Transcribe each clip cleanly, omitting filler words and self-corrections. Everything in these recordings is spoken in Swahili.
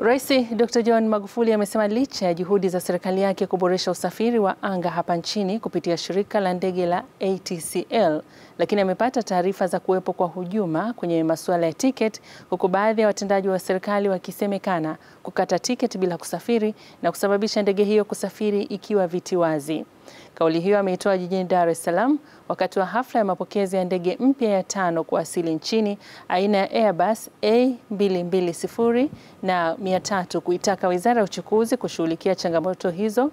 Rais Dr. John Magufuli amesema licha ya juhudi za serikali yake kuboresha usafiri wa anga hapa nchini kupitia shirika la ndege la ATCL, lakini amepata taarifa za kuwepo kwa hujuma kwenye masuala ya tiketi, huku baadhi ya watendaji wa serikali wakisemekana kukata tiketi bila kusafiri na kusababisha ndege hiyo kusafiri ikiwa viti wazi. Kauli hiyo ameitoa jijini Dar es Salaam wakati wa hafla ya mapokezi ya ndege mpya ya 5 kuwasili nchini aina ya Airbus A220-300, kuitaka Wizara ya Uchukuzi kushughulikia changamoto hizo,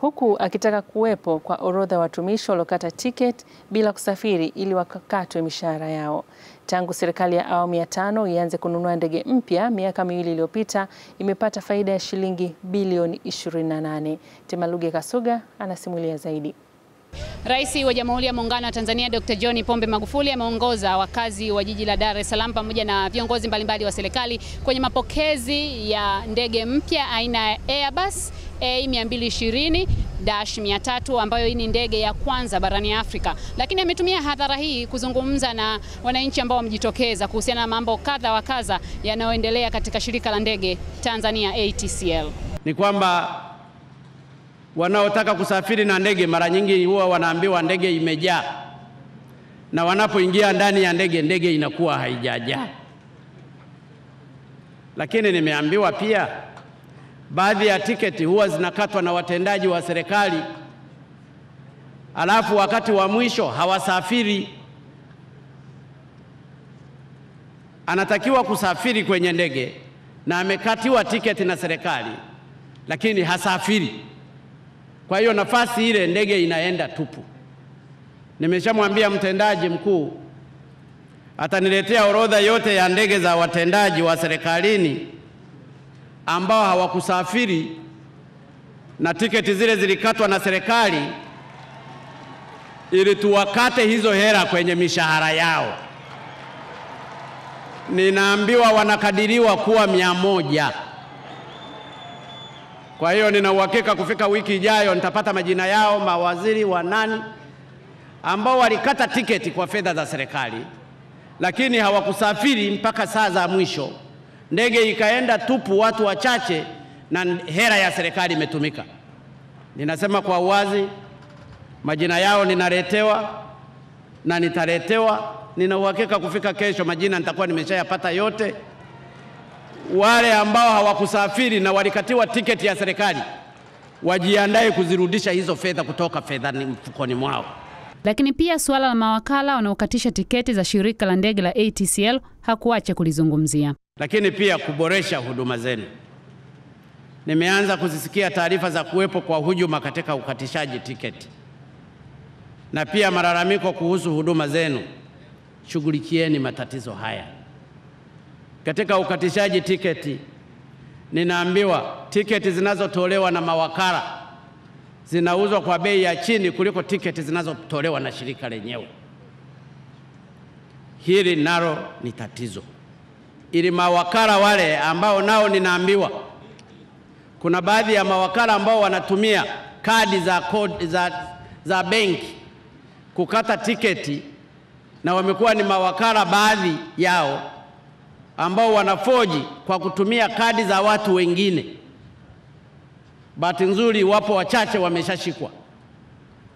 huku akitaka kuwepo kwa orodha watumishi waliokata tiketi bila kusafiri ili wakakatwe mishahara yao. Tangu serikali ya awamu ya 5 ianze kununua ndege mpya miaka miwili iliyopita, imepata faida ya shilingi bilioni 28. Tema Lugika Kasoga anasimulia zaidi. Rais wa Jamhuri ya Muungano wa Tanzania Dr. John Pombe Magufuli ameongoza wakazi wa jiji la Dar es Salaam pamoja na viongozi mbalimbali wa serikali kwenye mapokezi ya ndege mpya aina ya Airbus A220-300 ambayo hii ni ndege ya kwanza barani Afrika. Lakini ametumia hadhara hii kuzungumza na wananchi ambao wamejitokeza kuhusiana na mambo kadha wa kadha yanayoendelea katika shirika la ndege Tanzania ATCL. Ni kwamba wanaotaka kusafiri na ndege mara nyingi huwa wanaambiwa ndege imejaa, na wanapoingia ndani ya ndege inakuwa haijajaa. Lakini nimeambiwa pia baadhi ya tiketi huwa zinakatwa na watendaji wa serikali, alafu wakati wa mwisho hawasafiri. Anatakiwa kusafiri kwenye ndege na amekatiwa tiketi na serikali, lakini hasafiri. Kwa hiyo nafasi ile ndege inaenda tupu. Nimeshamwambia mtendaji mkuu ataniletea orodha yote ya ndege za watendaji wa serikalini ambao hawakusafiri na tiketi zile zilikatwa na serikali, ili tuwakate hizo hera kwenye mishahara yao. Ninaambiwa wanakadiriwa kuwa 100. Kwa hiyo nina uhakika kufika wiki ijayo nitapata majina yao, mawaziri wa nani ambao walikata tiketi kwa fedha za serikali lakini hawakusafiri mpaka saa za mwisho, ndege ikaenda tupu, watu wachache na hera ya serikali imetumika. Ninasema kwa uwazi, majina yao ninaletewa na nitaletewa. Nina uhakika kufika kesho majina nitakuwa nimeshayapata yote. Wale ambao hawakusafiri na walikatiwa tiketi ya serikali wajiandae kuzirudisha hizo fedha kutoka mfukoni mwao. Lakini pia suala la mawakala wanaokatisha tiketi za shirika la ndege la ATCL hakuacha kulizungumzia. Lakini pia kuboresha huduma zenu. Nimeanza kuzisikia taarifa za kuwepo kwa hujuma katika ukatishaji tiketi na pia malalamiko kuhusu huduma zenu. Shughulikieni matatizo haya. Katika ukatishaji tiketi, ninaambiwa tiketi zinazotolewa na mawakala zinauzwa kwa bei ya chini kuliko tiketi zinazotolewa na shirika lenyewe. Hili nalo ni tatizo. Ili mawakala wale ambao nao ninaambiwa kuna baadhi ya mawakala ambao wanatumia kadi za benki kukata tiketi, na wamekuwa ni mawakala baadhi yao ambao wanafoji kwa kutumia kadi za watu wengine. Bahati nzuri wapo wachache wameshashikwa.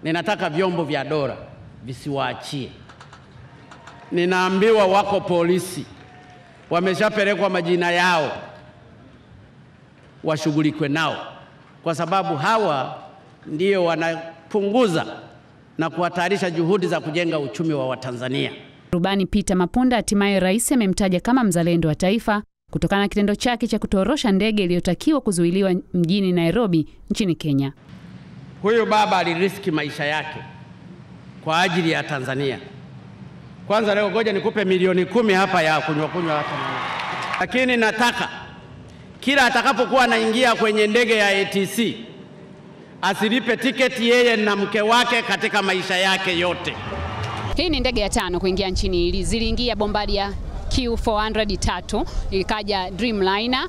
Ninataka vyombo vya dola visiwaachie. Ninaambiwa wako polisi wameshapelekwa majina yao, washughulikwe nao, kwa sababu hawa ndio wanapunguza na kuhatarisha juhudi za kujenga uchumi wa Watanzania. Rubani Peter Mapunda hatimaye rais amemtaja kama mzalendo wa taifa kutokana na kitendo chake cha kutorosha ndege iliyotakiwa kuzuiliwa mjini Nairobi nchini Kenya. Huyo baba aliriski maisha yake kwa ajili ya Tanzania. Kwanza leo ngoja nikupe milioni 10 hapa ya kunywa hapa. Lakini nataka kila atakapokuwa anaingia kwenye ndege ya ATC asilipe tiketi yeye na mke wake katika maisha yake yote. Hii ni ndege ya 5 kuingia nchini. Ziliingia Bombardier Q400 3, ikaja Dreamliner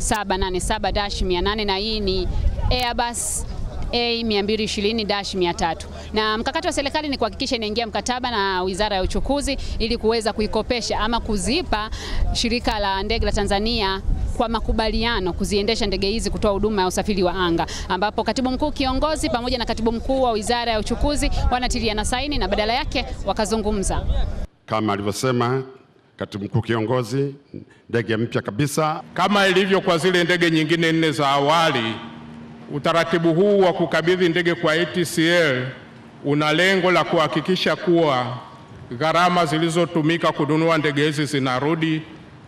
787-800, na hii ni Airbus A220-300. Na mkakati wa serikali ni kuhakikisha inaingia mkataba na Wizara ya Uchukuzi ili kuweza kuikopesha ama kuzipa shirika la ndege la Tanzania kwa makubaliano kuziendesha ndege hizi kutoa huduma ya usafiri wa anga, ambapo katibu mkuu kiongozi pamoja na katibu mkuu wa Wizara ya Uchukuzi wanatiliana saini na badala yake wakazungumza. Kama alivyosema katibu mkuu kiongozi, ndege mpya kabisa kama ilivyo kwa zile ndege nyingine 4 za awali. Utaratibu huu wa kukabidhi ndege kwa ATCL una lengo la kuhakikisha kuwa gharama zilizotumika kununua ndege hizi zinarudi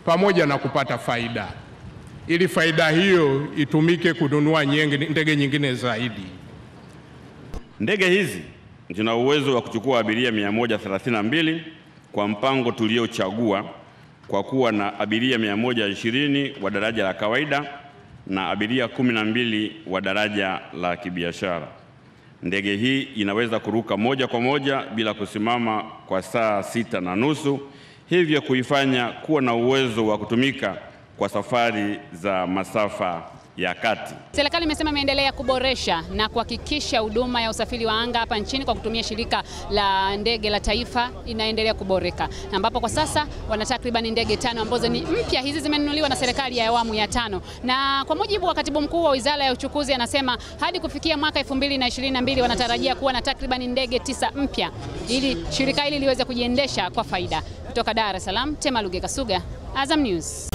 pamoja na kupata faida, ili faida hiyo itumike kununua ndege nyingine zaidi. Ndege hizi zina uwezo wa kuchukua abiria 132 kwa mpango tuliochagua, kwa kuwa na abiria 120 wa daraja la kawaida na abiria 12 wa daraja la kibiashara. Ndege hii inaweza kuruka moja kwa moja bila kusimama kwa saa 6.5, hivyo kuifanya kuwa na uwezo wa kutumika kwa safari za masafa ya kati. Serikali imesema imeendelea kuboresha na kuhakikisha huduma ya usafiri wa anga hapa nchini kwa kutumia shirika la ndege la taifa inaendelea kuboreka, ambapo kwa sasa wana takriban ndege 5 ambazo ni mpya. Hizi zimenunuliwa na serikali ya awamu ya 5, na kwa mujibu wa katibu mkuu wa Wizara ya Uchukuzi anasema hadi kufikia mwaka 2022 wanatarajia kuwa na takriban ndege 9 mpya ili shirika hili liweze kujiendesha kwa faida. Kutoka Dar es Salaam, Tema Lugika Kasoga, Azam News.